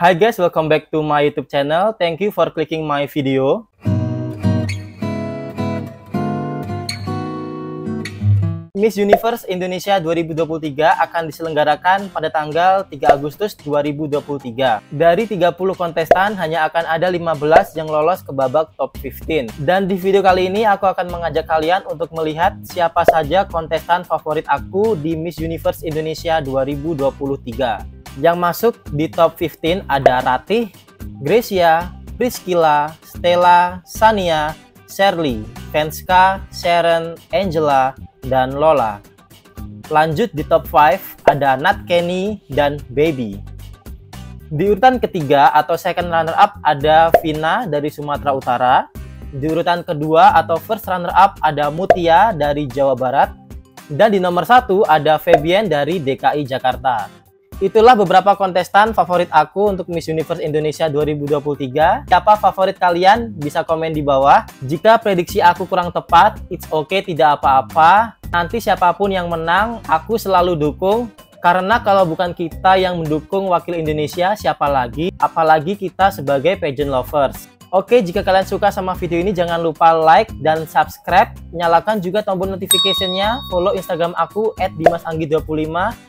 Hi guys, welcome back to my YouTube channel. Thank you for clicking my video. Miss Universe Indonesia 2023 akan diselenggarakan pada tanggal 3 Agustus 2023. Dari 30 kontestan, hanya akan ada 15 yang lolos ke babak top 15. Dan di video kali ini, aku akan mengajak kalian untuk melihat siapa saja kontestan favorit aku di Miss Universe Indonesia 2023. Yang masuk di top 15 ada Ratih, Gracia, Priskila, Stella, Sania, Sherly, Fenska, Sharon, Angela, dan Lola. Lanjut di top 5 ada Nat Kenny dan Baby. Di urutan ketiga atau second runner up ada Vina dari Sumatera Utara. Di urutan kedua atau first runner up ada Muthia dari Jawa Barat. Dan di nomor 1 ada Fabienne dari DKI Jakarta. Itulah beberapa kontestan favorit aku untuk Miss Universe Indonesia 2023. Siapa favorit kalian? Bisa komen di bawah. Jika prediksi aku kurang tepat, it's okay, tidak apa-apa. Nanti siapapun yang menang, aku selalu dukung. Karena kalau bukan kita yang mendukung wakil Indonesia, siapa lagi? Apalagi kita sebagai pageant lovers. Oke, jika kalian suka sama video ini, jangan lupa like dan subscribe. Nyalakan juga tombol notification-nya. Follow Instagram aku @dimassanggii25.